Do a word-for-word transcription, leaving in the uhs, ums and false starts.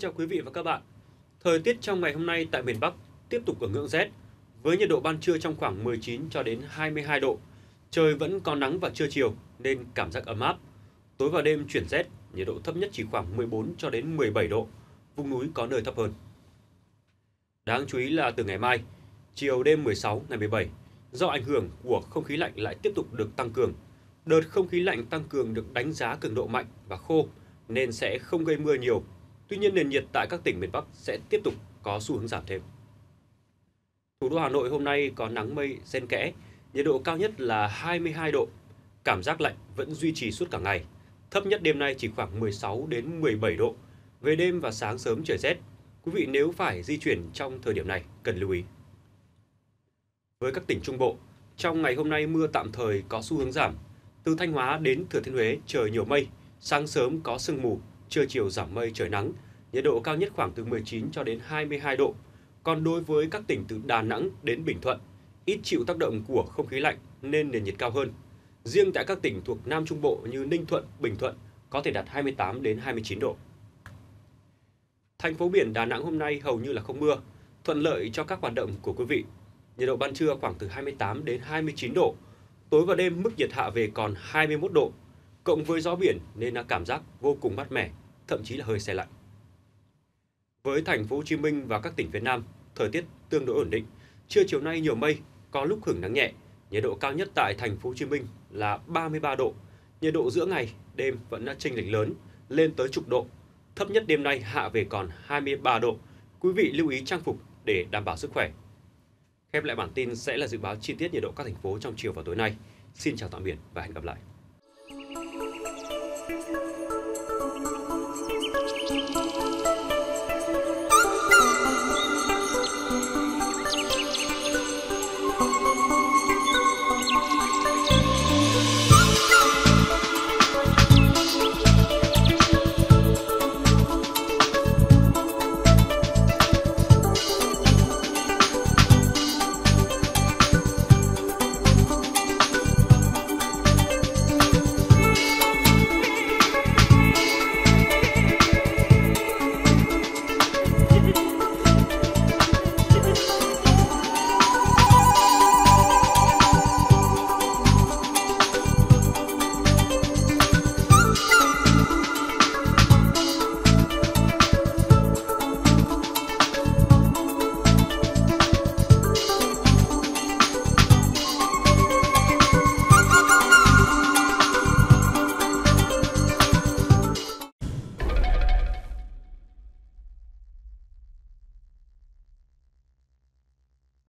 chào quý vị và các bạn. Thời tiết trong ngày hôm nay tại miền Bắc tiếp tục ở ngưỡng rét, với nhiệt độ ban trưa trong khoảng mười chín cho đến hai mươi hai độ. Trời vẫn có nắng vào trưa chiều nên cảm giác ấm áp. Tối và đêm chuyển rét, nhiệt độ thấp nhất chỉ khoảng mười bốn cho đến mười bảy độ, vùng núi có nơi thấp hơn. Đáng chú ý là từ ngày mai, chiều đêm mười sáu ngày mười bảy, do ảnh hưởng của không khí lạnh lại tiếp tục được tăng cường. Đợt không khí lạnh tăng cường được đánh giá cường độ mạnh và khô nên sẽ không gây mưa nhiều. Tuy nhiên, nền nhiệt tại các tỉnh miền Bắc sẽ tiếp tục có xu hướng giảm thêm. Thủ đô Hà Nội hôm nay có nắng mây xen kẽ, nhiệt độ cao nhất là hai mươi hai độ. Cảm giác lạnh vẫn duy trì suốt cả ngày, thấp nhất đêm nay chỉ khoảng mười sáu đến mười bảy độ. Về đêm và sáng sớm trời rét, quý vị nếu phải di chuyển trong thời điểm này cần lưu ý. Với các tỉnh Trung Bộ, trong ngày hôm nay mưa tạm thời có xu hướng giảm. Từ Thanh Hóa đến Thừa Thiên Huế trời nhiều mây, sáng sớm có sương mù, trưa chiều giảm mây trời nắng, nhiệt độ cao nhất khoảng từ mười chín cho đến hai mươi hai độ. Còn đối với các tỉnh từ Đà Nẵng đến Bình Thuận, ít chịu tác động của không khí lạnh nên nền nhiệt cao hơn. Riêng tại các tỉnh thuộc Nam Trung Bộ như Ninh Thuận, Bình Thuận có thể đạt hai mươi tám đến hai mươi chín độ. Thành phố biển Đà Nẵng hôm nay hầu như là không mưa, thuận lợi cho các hoạt động của quý vị. Nhiệt độ ban trưa khoảng từ hai mươi tám đến hai mươi chín độ. Tối và đêm mức nhiệt hạ về còn hai mươi mốt độ, cộng với gió biển nên là cảm giác vô cùng mát mẻ, thậm chí là hơi se lạnh. Với thành phố Hồ Chí Minh và các tỉnh phía Nam, thời tiết tương đối ổn định. Trưa chiều nay nhiều mây, có lúc hưởng nắng nhẹ. Nhiệt độ cao nhất tại thành phố Hồ Chí Minh là ba mươi ba độ. Nhiệt độ giữa ngày, đêm vẫn là chênh lệch lớn, lên tới chục độ. Thấp nhất đêm nay hạ về còn hai mươi ba độ. Quý vị lưu ý trang phục để đảm bảo sức khỏe. Khép lại bản tin sẽ là dự báo chi tiết nhiệt độ các thành phố trong chiều và tối nay. Xin chào tạm biệt và hẹn gặp lại.